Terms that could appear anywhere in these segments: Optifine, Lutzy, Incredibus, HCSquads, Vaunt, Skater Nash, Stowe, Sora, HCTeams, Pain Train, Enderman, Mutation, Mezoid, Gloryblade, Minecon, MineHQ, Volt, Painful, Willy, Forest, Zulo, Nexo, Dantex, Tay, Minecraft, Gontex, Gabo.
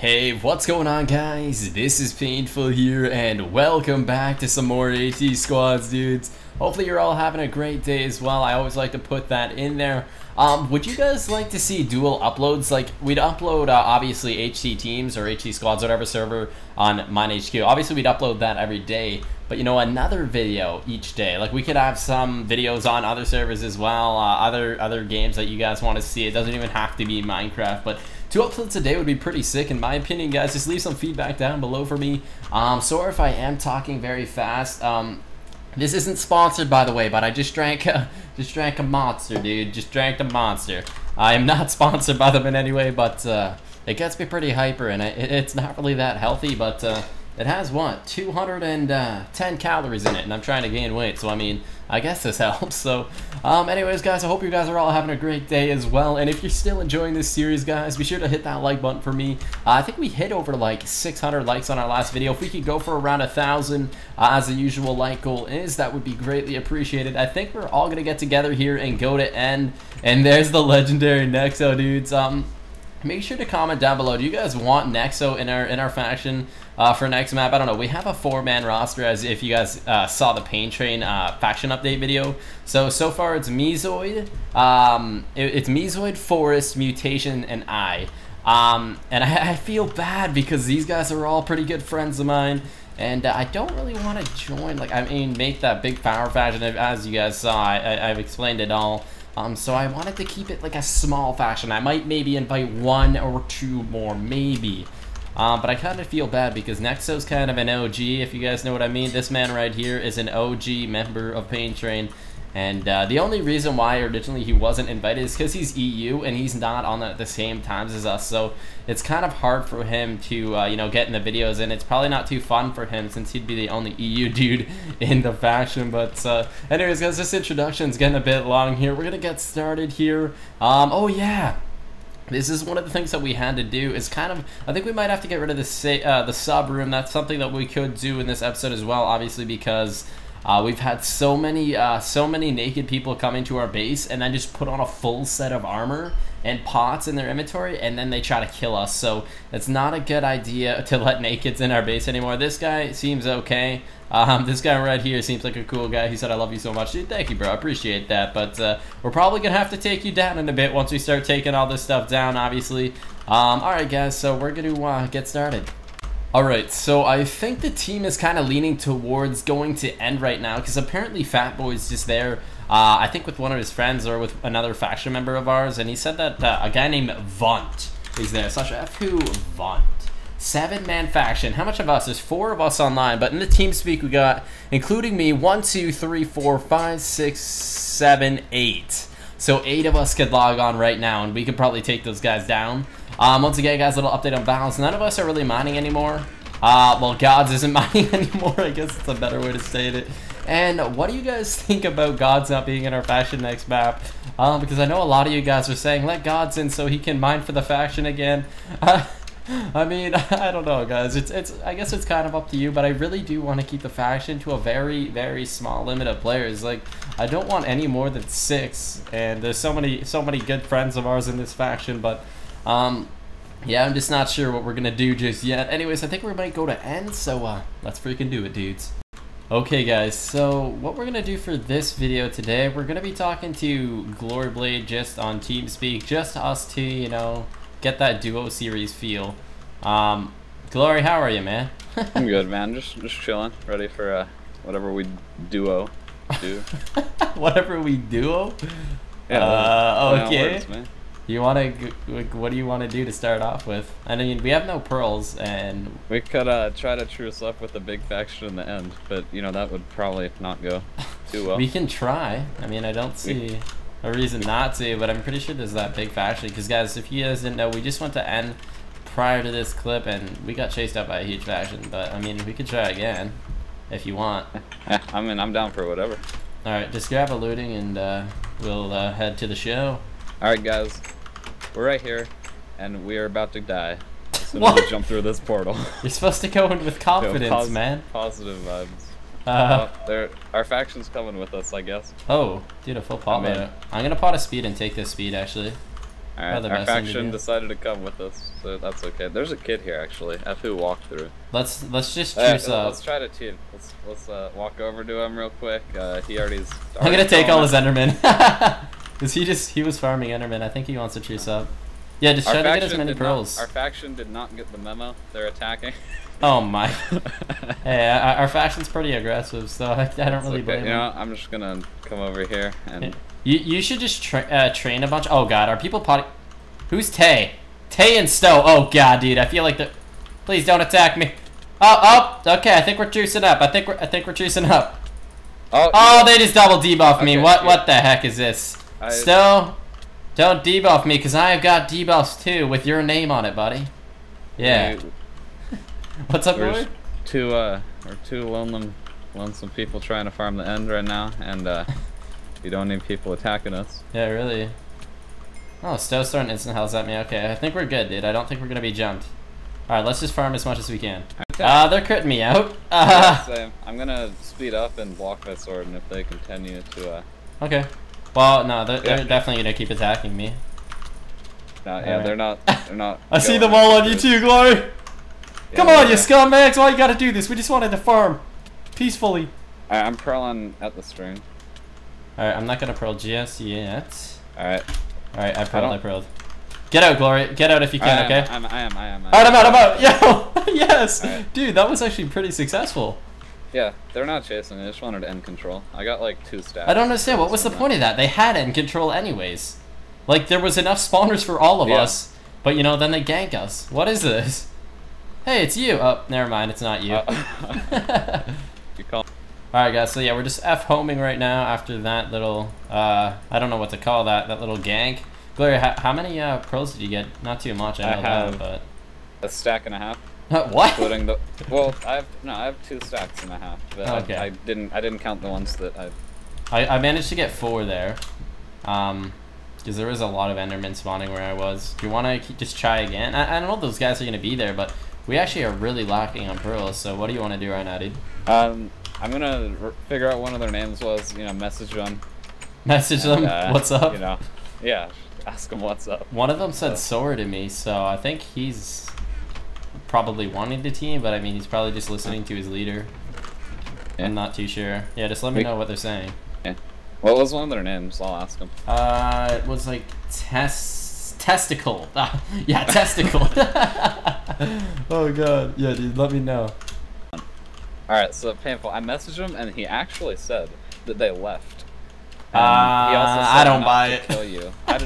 Hey, what's going on, guys? This is Painful here, and welcome back to some more HCSquads, dudes. Hopefully you're all having a great day as well. I always like to put that in there. Would you guys like to see dual uploads? Like, we'd upload, obviously, HCTeams or HCSquads, whatever server, on MineHQ. Obviously, we'd upload that every day, but, you know, another video each day. Like, we could have some videos on other servers as well, other games that you guys want to see. It doesn't even have to be Minecraft, but two uploads a day would be pretty sick, in my opinion, guys. Just leave some feedback down below for me. Sorry if I am talking very fast. This isn't sponsored, by the way, but I just drank a monster, dude. Just drank a monster. I am not sponsored by them in any way, but it gets me pretty hyper, and it's not really that healthy, but it has, what, 210 calories in it, and I'm trying to gain weight, so I mean, I guess this helps. So, anyways, guys, I hope you guys are all having a great day as well, and if you're still enjoying this series, guys, be sure to hit that like button for me. I think we hit over, like, 600 likes on our last video. If we could go for around 1,000, as the usual like goal is, that would be greatly appreciated. I think we're all going to get together here and go to end, and there's the legendary Nexo, dudes. Make sure to comment down below. Do you guys want Nexo in our faction for next map? I don't know. We have a 4-man roster, as if you guys saw the Pain Train faction update video. So far it's Mezoid, it's Mezoid, Forest, Mutation, and I. And I feel bad because these guys are all pretty good friends of mine, and I don't really want to join. Like, I mean, make that big power faction, as you guys saw. I've explained it all. So I wanted to keep it like a small faction. I might maybe invite one or two more, maybe. But I kind of feel bad because Nexo's kind of an OG, if you guys know what I mean. This man right here is an OG member of Pain Train. And the only reason why originally he wasn't invited is because he's EU and he's not on at the same times as us. So it's kind of hard for him to, you know, get in the videos. And it's probably not too fun for him since he'd be the only EU dude in the faction. But anyways, guys, this introduction's getting a bit long here. We're going to get started here. Oh, yeah. This is one of the things that we had to do is kind of, I think we might have to get rid of the sub room. That's something that we could do in this episode as well, obviously, because we've had so many naked people come into our base and then just put on a full set of armor and pots in their inventory, and then they try to kill us. So it's not a good idea to let nakeds in our base anymore. This guy seems okay. This guy right here seems like a cool guy. He said, "I love you so much." Dude, thank you, bro. I appreciate that. But we're probably going to have to take you down in a bit once we start taking all this stuff down, obviously. All right, guys, so we're going to get started. Alright, so I think the team is kind of leaning towards going to end right now, because apparently Fatboy's just there, I think with one of his friends or with another faction member of ours, and he said that a guy named Vaunt is there, /FQ Vaunt. 7-man faction. How much of us? There's 4 of us online, but in the team speak we got, including me, 1, 2, 3, 4, 5, 6, 7, 8. So 8 of us could log on right now, and we could probably take those guys down. Once again, guys, a little update on balance. None of us are really mining anymore. Well, Gods isn't mining anymore. I guess it's a better way to state it. And what do you guys think about Gods not being in our faction next map? Because I know a lot of you guys are saying, let Gods in so he can mine for the faction again. I mean, I don't know, guys. I guess it's kind of up to you, but I really do want to keep the faction to a very, very small limit of players. Like, I don't want any more than 6. And there's so many good friends of ours in this faction, but yeah, I'm just not sure what we're gonna do just yet. Anyways, I think we might go to end, so let's freaking do it, dudes. Okay, guys, so what we're gonna do for this video today, we're gonna be talking to Gloryblade just on TeamSpeak, just us two, you know, get that duo series feel. Glory, how are you, man? I'm good, man. Just chilling, ready for whatever we duo do. Whatever we duo? Yeah. Okay. Words, man. You want to? What do you want to do to start off with? I mean, we have no pearls, and we could try to truce up with the big faction in the end, but you know that would probably not go too well. We can try. I mean, I don't see a reason not to, but I'm pretty sure there's that big faction. Because guys, if you guys didn't know, we just went to end prior to this clip, and we got chased out by a huge faction. But I mean, we could try again if you want. I mean, I'm down for whatever. All right, just grab a looting, and we'll head to the show. All right, guys, we're right here, and we're about to die. So we jump through this portal. You're supposed to go in with confidence, yo, man. Positive vibes. Our faction's coming with us, I guess. Oh, dude, a full pot loader. I'm gonna pot a speed and take this speed, actually. Alright, our faction decided to come with us, so that's okay. There's a kid here actually. F-who walked through. Let's just choose up. Let's try to team. Let's walk over to him real quick. He already's. I'm gonna take all his Endermen. Cause he was farming Endermen. I think he wants to choose up. Yeah, just try to get as many pearls. Our faction did not get the memo. They're attacking. Oh my. Hey, our faction's pretty aggressive, so I don't really blame you. Know, I'm just gonna come over here and. You should just train a bunch. Oh god, are people potty? Who's Tay? Tay and Stowe. Oh god, dude, I feel like the. Please don't attack me. Oh, okay. I think we're juicing up. I think we're juicing up. Oh, they just double debuff me. Okay, what the heck is this? Stowe, don't debuff me, cause I've got debuffs too with your name on it, buddy. Yeah. What's up, boy? We're two lonesome people trying to farm the end right now, and You don't need people attacking us. Yeah, really. Oh, Stowe's throwing instant hells at me. Okay, I think we're good, dude. I don't think we're gonna be jumped. Alright, let's just farm as much as we can. Okay. They're critting me out. Yeah, same. I'm gonna speed up and block that sword, and if they continue to, Okay. Well, no, they're definitely gonna keep attacking me. Right. They're not... I see them all on you too, Glory! Yeah, Come on, you scumbags! Why you gotta do this? We just wanted to farm. Peacefully. Alright, I'm prowling at the string. Alright, I'm not gonna pearl just yet. Alright. Alright, I pearled. Get out, Glory. Get out if you can, okay? I am. Alright, I'm out. Yo! Yes! Right. Dude, that was actually pretty successful. Yeah, they're not chasing me. I just wanted end control. I got like 2 stacks. I don't understand. What was the point of that? They had end control anyways. Like, there was enough spawners for all of us, but you know, then they gank us. What is this? Hey, it's you. Oh, never mind. It's not you. You call. Alright guys, so yeah, we're just F-homing right now after that little, I don't know what to call that, that little gank. Gloria, how many pearls did you get? Not too much, I know that, but... a stack and a half. What? Including the, well, I have 2 stacks and a half, but okay. I didn't count the ones that I managed to get 4 there, because there was a lot of Endermen spawning where I was. Do you want to just try again? I don't know if those guys are going to be there, but we actually are really lacking on pearls, so what do you want to do right now, dude? I'm gonna figure out one of their names was, you know, message them. Message them? What's up? You know, yeah, ask them what's up. One of them said Sora to me, so I think he's probably wanting to team, but I mean, he's probably just listening to his leader. Yeah. I'm not too sure. Yeah, just let me know what they're saying. Yeah. What was one of their names? I'll ask them. It was like Testicle. Yeah, Testicle. Oh god. Yeah, dude, let me know. Alright, so Painful, I messaged him and he actually said that they left. He also said I don't buy it. Kill you. I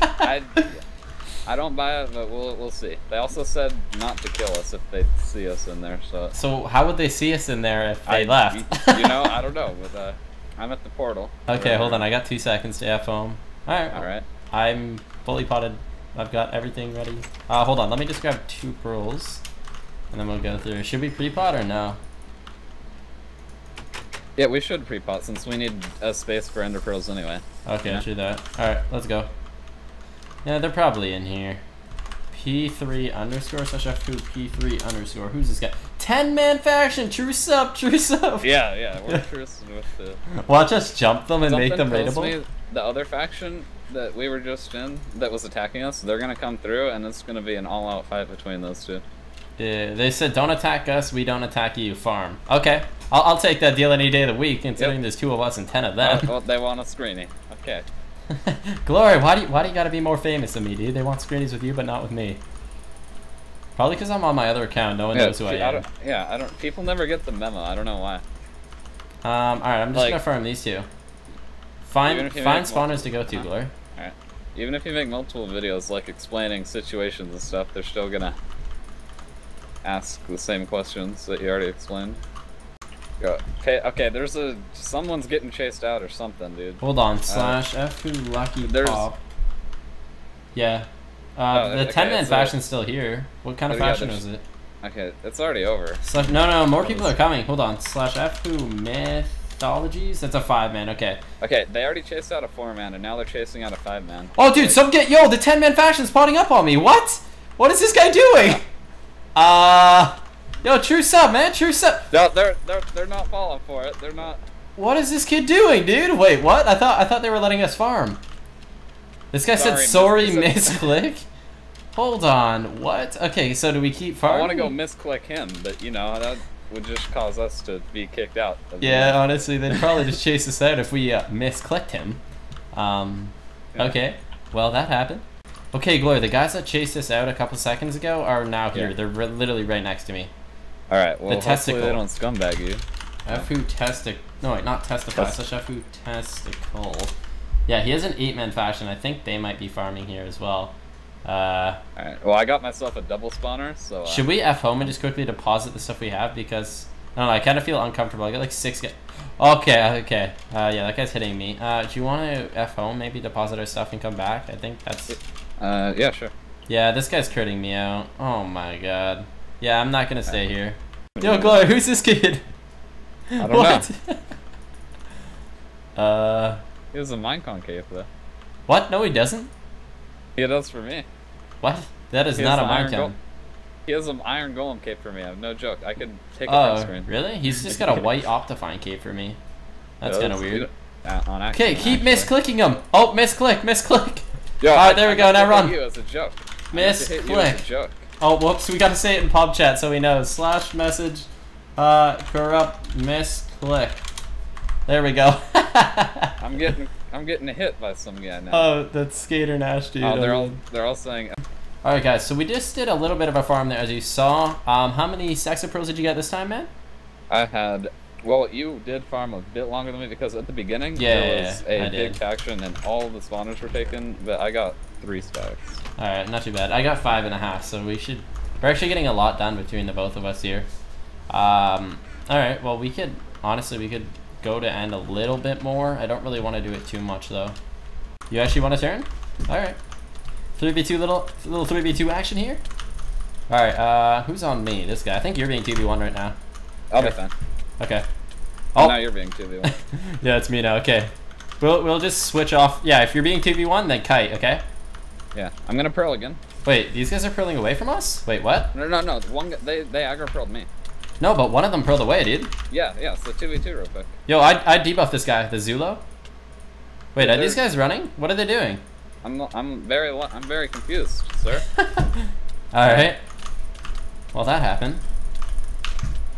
don't buy it, but we'll see. They also said not to kill us if they see us in there. So how would they see us in there if they left? You know, I don't know. But, I'm at the portal. Okay, hold on. I got 2 seconds to F home. Alright. I'm fully potted. I've got everything ready. Hold on. Let me just grab 2 pearls and then we'll go through. Should we pre-pot or no? Yeah, we should pre-pot since we need a space for ender pearls anyway. Okay, yeah. True that. Alright, let's go. Yeah, they're probably in here. P3_/F2P3_. Who's this guy? 10-man faction! Truce up! Yeah, we're trucing with the... Watch us jump them and make them raidable. The other faction that we were just in that was attacking us, they're gonna come through and it's gonna be an all-out fight between those two. Yeah, they said don't attack us, we don't attack you, farm. Okay. I'll take that deal any day of the week, considering there's 2 of us and 10 of them. Oh, they want a screenie. Okay. Glory, why do you gotta be more famous than me, dude? They want screenies with you, but not with me. Probably because I'm on my other account. No one knows who I am. People never get the memo. I don't know why. Alright, I'm just gonna farm these 2. Find spawners to go to, Glory. Alright. Even if you make multiple videos, like explaining situations and stuff, they're still gonna ask the same questions that you already explained. Okay, there's someone's getting chased out or something, dude. Hold on, /F lucky pop. Yeah. The 10-man fashion's still here. What kind of fashion is it? Okay, it's already over. No, more people are coming. Hold on, /F mythologies. That's a 5-man, okay. Okay, they already chased out a 4-man and now they're chasing out a 5-man. Oh dude, yo, the 10-man fashion's potting up on me. What? What is this guy doing? Yo, truce up, man, truce up. No, they're not falling for it. They're not. What is this kid doing, dude? Wait, what? I thought they were letting us farm. This guy said sorry, misclick. Hold on, what? Okay, so do we keep farming? I want to go misclick him, but you know, that would just cause us to be kicked out. Yeah, well, honestly, they'd probably just chase us out if we misclicked him. Yeah. Okay, well, that happened. Okay, Glory, the guys that chased us out a couple seconds ago are now here. Yeah. They're literally right next to me. Alright, well, hopefully they don't scumbag you. Testicle. Yeah, he has an 8-man faction. I think they might be farming here as well. Alright, well, I got myself a double spawner, so... should we F home and just quickly deposit the stuff we have? Because, I don't know, I kind of feel uncomfortable. I got like 6... Okay. Yeah, that guy's hitting me. Do you want to F home, maybe deposit our stuff and come back? I think that's... yeah, sure. Yeah, this guy's critting me out. Oh my god. Yeah, I'm not gonna stay here. Yo, Glory, who's this kid? I don't know. He was a Minecon cave, though. What? No, he doesn't? He does for me. What? That is not a Minecon. He has an iron golem cape for me. I have no joke. I could take a screen. Really? He's just got a white Optifine cape for me. That's kind of weird. Okay, keep misclicking him. Oh, misclick. All right, there we go. Now run. Misclick. Oh, whoops. We got to say it in pub chat so he knows. /message. Corrupt misclick. There we go. I'm getting hit by some guy now. Oh, that's Skater Nash, dude. Oh, they're all saying. All right, guys. So we just did a little bit of a farm there, as you saw. How many stacks of pearls did you get this time, man? I had. Well, you did farm a bit longer than me because at the beginning there was a big faction and all the spawners were taken, but I got 3 stacks. All right, not too bad. I got 5.5, so we should. We're actually getting a lot done between the both of us here. All right. Well, we could honestly go to end a little bit more. I don't really want to do it too much though. You actually want to turn? All right. 3v2 little 3v2 action here. All right. Who's on me? This guy. I think you're being 2v1 right now. I'll be fine. Okay. Oh. Now you're being 2v1. Yeah, it's me now. Okay. We'll just switch off. Yeah, if you're being 2v1, then kite. Okay. Yeah. I'm gonna pearl again. Wait, these guys are pearling away from us? Wait, what? No. One they aggro pearled me. No, but one of them pearled away, dude. Yeah, so 2v2 real quick. Yo, I debuffed this guy, the Zulo. Wait, are these guys running? What are they doing? I'm very confused, sir. Alright. Well, that happened.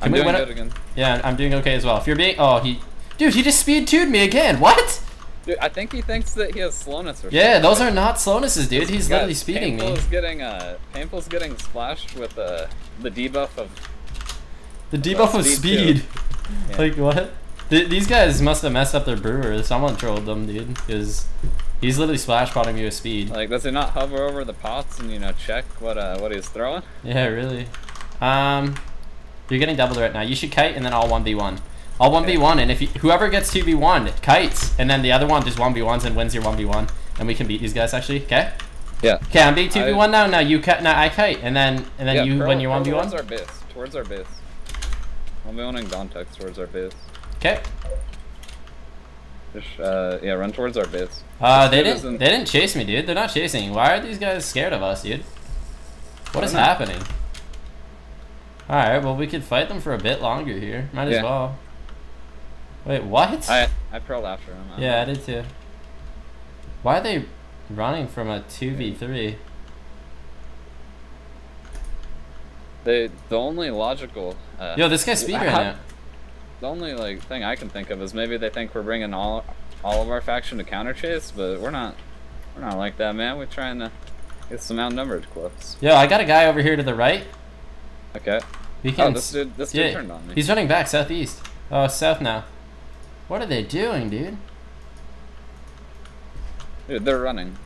I'm doing good again. Yeah, I'm doing okay as well. If you're being... Oh, he... Dude, he just speed 2'd me again. What? Dude, I think he thinks that he has slowness or something. Yeah, those are not slownesses, dude. He's literally speeding me. Painful's getting splashed with the debuff of... The debuff of speed. Yeah. Like, what? These guys must have messed up their brewer. Someone trolled them, dude. Because he's literally splash-potting me with speed. Like, does he not hover over the pots and, you know, check what he's throwing? Yeah, really. You're getting doubled right now. You should kite and then all 1v1. All 1v1, and if whoever gets 2v1 kites, and then the other one just 1v1s and wins your 1v1. And we can beat these guys, actually. Okay? Yeah. Okay, I'm being 2v1 now. Now you kite. Now I kite. And then you win your 1v1. Towards our base. Towards our base. I'm going Gontex towards our base. Okay. Just, yeah, run towards our base. They didn't chase me, dude. They're not chasing. Why are these guys scared of us, dude? What is happening? All right, well, we could fight them for a bit longer here. Might as well. Wait, what? I pearled after him. Yeah, I did too. Why are they running from a 2v3? The only logical... Yo, this guy's speed right now. The only thing I can think of is maybe they think we're bringing all of our faction to counter chase, but we're not like that, man. We're trying to get some outnumbered clips. Yo, I got a guy over here to the right. Okay. This dude turned on me. He's running back southeast. Oh, south now. What are they doing, dude? Dude, they're running.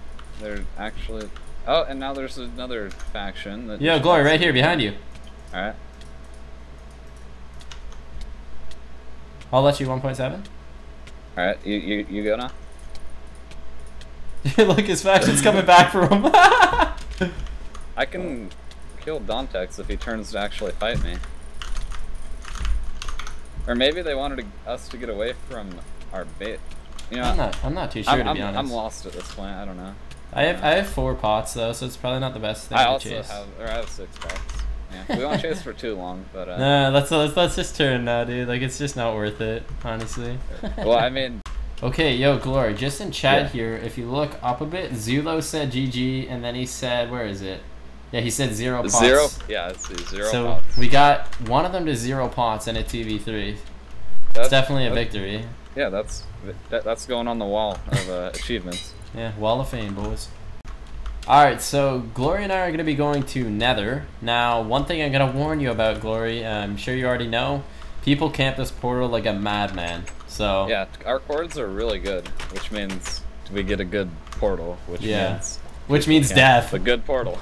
They're actually... Oh, and now there's another faction. That Yo, Glory, right here behind you. All right. I'll let you 1.7. All right, you go now. Look, his faction's coming back for him. I can kill Dantex if he turns to actually fight me. Or maybe they wanted us to get away from our bait. You know, I'm not too sure to be honest. I'm lost at this point. I don't know. I have 4 pots though, so it's probably not the best thing to chase. I have 6 pots. Yeah, we won't chase for too long, but no, let's just turn now, dude. Like, it's just not worth it, honestly. Well, I mean, Okay, yo, Glory, just in chat here, if you look up a bit, Zulo said GG, and then he said, where is it? Yeah, he said 0 pots. Zero? Yeah, let's see, 0 pots. So we got one of them to 0 pots and a 2v3. That's definitely a victory. Yeah, that's going on the wall of achievements. Yeah, wall of fame, boys. Alright, so Glory and I are going to be going to Nether. Now, one thing I'm going to warn you about, Glory, I'm sure you already know, people camp this portal like a madman. So yeah, our cords are really good, which means we get a good portal, which means death. A good portal.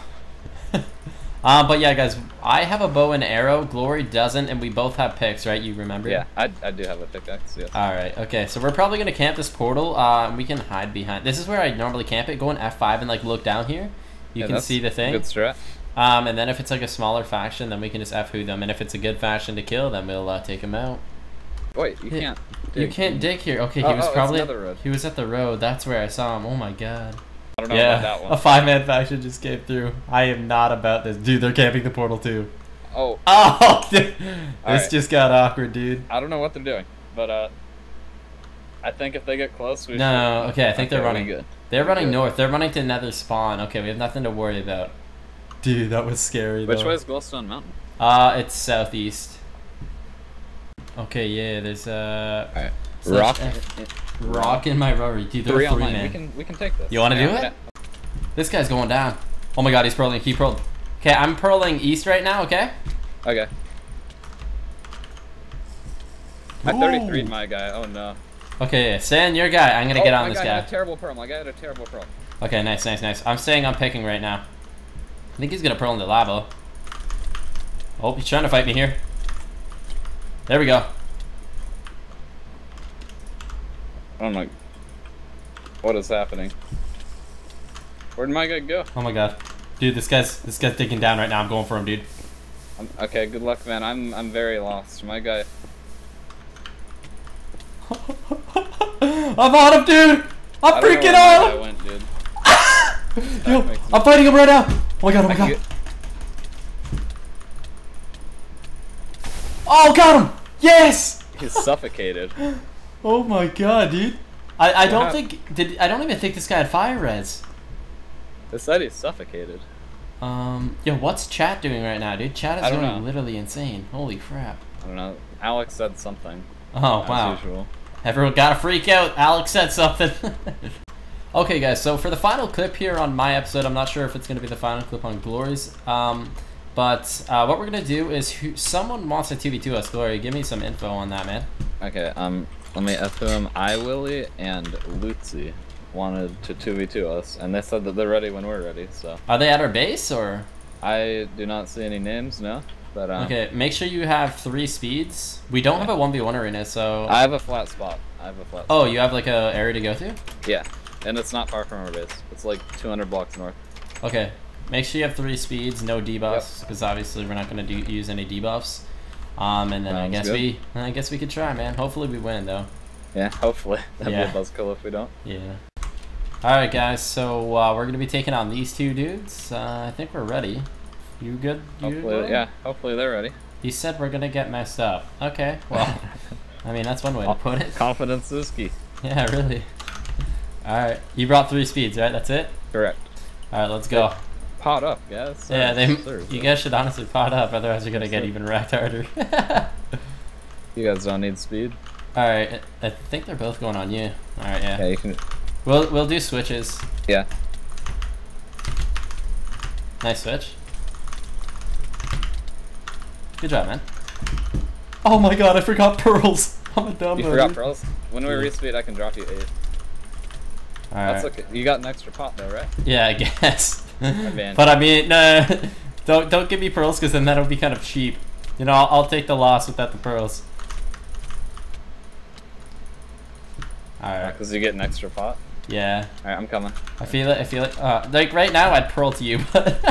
But yeah, guys, I have a bow and arrow, Glory doesn't, and we both have picks, right? You remember? Yeah, I do have a pickaxe, yes. Alright, okay, so we're probably going to camp this portal, we can hide behind. This is where I normally camp it, go in F5 and like look down here, you can see the thing. Good strat. And then if it's like a smaller faction, then we can just F-hoo them, and if it's a good faction to kill, then we'll take them out. Wait, you can't dig. You can't dig here. Okay, he was probably, he was at the road, that's where I saw him, oh my god. I don't know about that one. A 5-man faction just came through. I am not about this. Dude, they're camping the portal too. Oh. Oh, dude. This just got awkward, dude. I don't know what they're doing, but I think if they get close, we should... No, okay, I think they're running. Good. They're running north. They're running to Nether spawn. Okay, we have nothing to worry about. Dude, that was scary, though. Which way is Glowstone Mountain? It's southeast. Okay, yeah, there's all right. Rock in my rubbery. Dude, they're three man. We can take this. You want to do it? This guy's going down. Oh my god, he's pearling. He pearled. Okay, I'm pearling east right now, okay? Okay. I 33'd my guy. Oh no. Okay, yeah. Stan, your guy. I'm going to get on this guy. My guy had a terrible pearl. My guy had a terrible pearl. Okay, nice, nice, nice. I'm saying I'm picking right now. I think he's going to pearl into lava. Oh, he's trying to fight me here. There we go. I don't know what is happening. Where'd my guy go? Oh my god, dude, this guy's digging down right now. I'm going for him, dude. Okay, good luck, man. I'm very lost. My guy. I'm on him, dude. I'm freaking on him. Went, dude. Yo, I'm fighting him right now. Oh my god, oh my god. Oh, got him. Yes. He's suffocated. Oh my god, dude! I don't think I don't even think this guy had fire res. This side is suffocated. Yo, what's chat doing right now, dude? Chat is doing literally insane. Holy crap! I don't know. Alex said something. Oh wow! As usual. Everyone got a freak out. Alex said something. Okay, guys. So for the final clip here on my episode, I'm not sure if it's gonna be the final clip on Glory's. But what we're gonna do is someone wants to 2v2 us. Glory, give me some info on that, man. Okay. Let me FM. Willy and Lutzy wanted to 2v2 us, and they said that they're ready when we're ready. So are they at our base or? I do not see any names, no. But okay, make sure you have 3 speeds. We don't have a 1v1 arena, so I have a flat spot. Oh, you have like a area to go to? Yeah, and it's not far from our base. It's like 200 blocks north. Okay, make sure you have 3 speeds, no debuffs, because obviously we're not going to use any debuffs. And then I guess we could try, man. Hopefully we win, though. Yeah, hopefully. That'd be a buzzkill if we don't. Yeah. Alright, guys, so we're going to be taking on these two dudes. I think we're ready. You good? Hopefully, yeah. Hopefully they're ready. He said we're going to get messed up. Okay, well, I mean, that's one way to put it. Confidence is key. Yeah, really. Alright, you brought 3 speeds, right? That's it? Correct. Alright, let's go. Pot up, guys. Yeah, you guys should honestly pot up, otherwise you're gonna get even wrecked harder. You guys don't need speed. All right, I think they're both going on you. All right, yeah. Yeah, you can. We'll do switches. Yeah. Nice switch. Good job, man. Oh my god, I forgot pearls. I'm a dumb. You forgot pearls. When we respeed, I can drop you 8. All right. That's okay. You got an extra pot though, right? Yeah, I guess. But I mean, don't give me pearls because then that'll be kind of cheap. You know, I'll take the loss without the pearls. All right, because you get an extra pot. Yeah. All right, I'm coming. I feel it. I feel it. Like right now, I'd pearl to you. But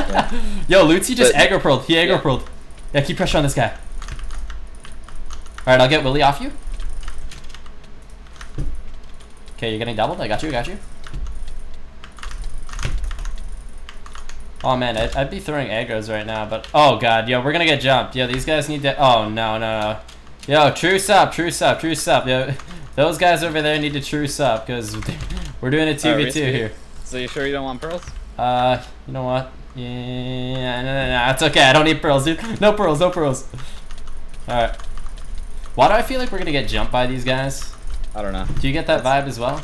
yo, Lutzy just aggro pearled. He aggro pearled. Yeah, keep pressure on this guy. All right, I'll get Willy off you. Okay, you're getting doubled. I got you. I got you. Oh man, I'd be throwing aggros right now, but oh god, yo, we're gonna get jumped. Yo, these guys need to. Oh no, no, no. Yo, truce up, truce up, truce up. Yo, those guys over there need to truce up because we're doing a 2v2 here. So you sure you don't want pearls? You know what? Yeah, no, it's okay. I don't need pearls, dude. No pearls, no pearls. Alright. Why do I feel like we're gonna get jumped by these guys? I don't know. Do you get that vibe as well?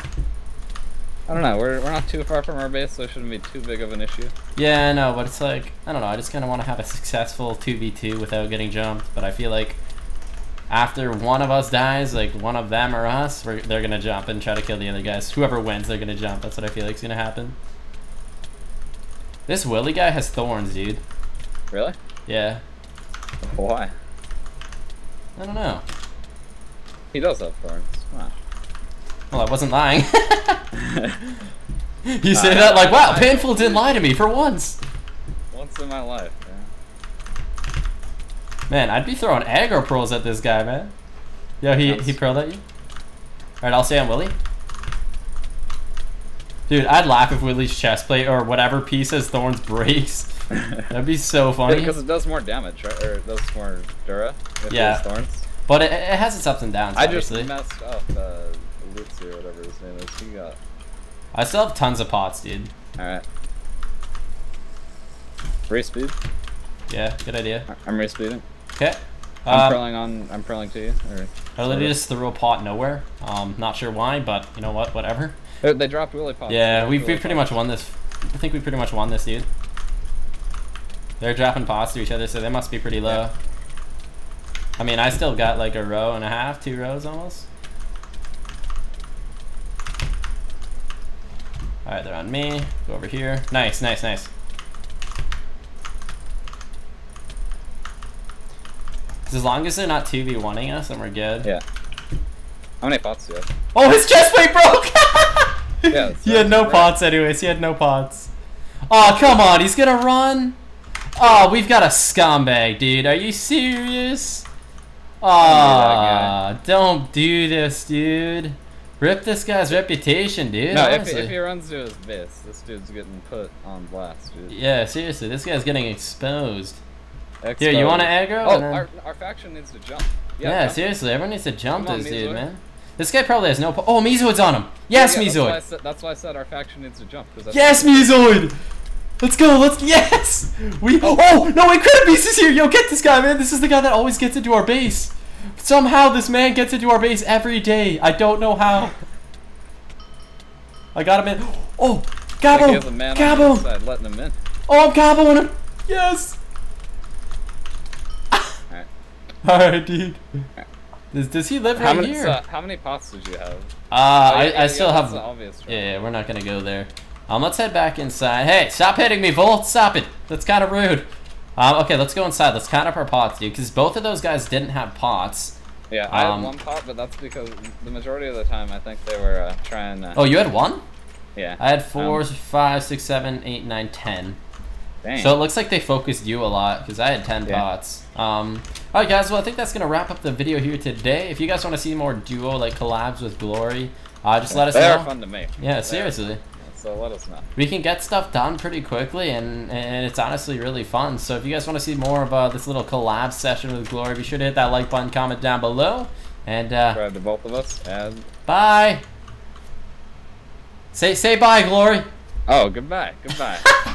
I don't know, we're not too far from our base, so it shouldn't be too big of an issue. Yeah, I know, but it's like, I don't know, I just kind of want to have a successful 2v2 without getting jumped, but I feel like after one of us dies, like one of them or us, they're going to jump and try to kill the other guys. Whoever wins, they're going to jump. That's what I feel like is going to happen. This Willy guy has thorns, dude. Really? Yeah. Why? I don't know. He does have thorns. Wow. Well, I wasn't lying. You say that like, wow, Painful didn't lie to me for once. Once in my life, yeah. Man, I'd be throwing aggro pearls at this guy, man. Yo, he pearled at you? Alright, I'll stay on Willy. Dude, I'd laugh if Willy's chestplate or whatever piece has thorns breaks. That'd be so funny. Because it does more damage, right? Or it does more dura if it has thorns. But it has its ups and downs, obviously. I just messed up Lutzy or whatever his name is. He got... I still have tons of pots, dude. Alright. Race speed? Yeah, good idea. I'm race speeding. Okay. I'm purling to you. Or I literally just threw a pot nowhere. Not sure why, but you know what, whatever. They dropped Willy pots. Yeah, we pretty much won this. I think we pretty much won this, dude. They're dropping pots to each other, so they must be pretty low. Yeah. I mean, I still got like a row and a half, 2 rows almost. Alright, they're on me. Go over here. Nice, nice, nice. As long as they're not 2v1ing us, then we're good. Yeah. How many pots do you have? Oh, his chestplate broke! Yeah, he had no pots anyways. He had no pots. Oh, come on. He's gonna run. Oh, we've got a scumbag, dude. Are you serious? Oh, don't do this, dude. Rip this guy's reputation, dude. No, if he runs to his base, this dude's getting put on blast, dude. Yeah, seriously, this guy's getting exposed. Here, you want to aggro? Oh, our faction needs to jump. Yeah, seriously, everyone needs to jump this dude, man. This guy probably has no... Oh, Mezoid's on him! Yes, Mezoid! That's why I said our faction needs to jump. Yes, Mezoid! Let's go, let's... Yes! We... Oh, no, Incredibus is here! Yo, get this guy, man! This is the guy that always gets into our base. Somehow this man gets into our base every day. I don't know how. I got him in. Oh, Gabo! Gabo! Letting him in. Oh, I'm Gaboing him. Yes. Alright. Alright, dude. Does he live right here? How many pots did you have? I still have. Yeah, we're not gonna go there. Let's head back inside. Hey, stop hitting me, Volt! Stop it. That's kind of rude. Okay, let's go inside. Let's count up our pots, dude, because both of those guys didn't have pots. Yeah, I had one pot, but that's because the majority of the time I think they were trying to... Oh, you had one? Yeah. I had 4, 5, 6, 7, 8, 9, 10. Dang. So it looks like they focused you a lot, because I had 10 pots. Alright, guys, well, I think that's going to wrap up the video here today. If you guys want to see more duo, like, collabs with Glory, just let us know. They are fun to make. Yeah, seriously. So let us know. We can get stuff done pretty quickly, and it's honestly really fun. So if you guys want to see more of this little collab session with Glory, be sure to hit that like button, comment down below, and subscribe to both of us. And bye. Say bye, Glory. Oh, goodbye. Goodbye.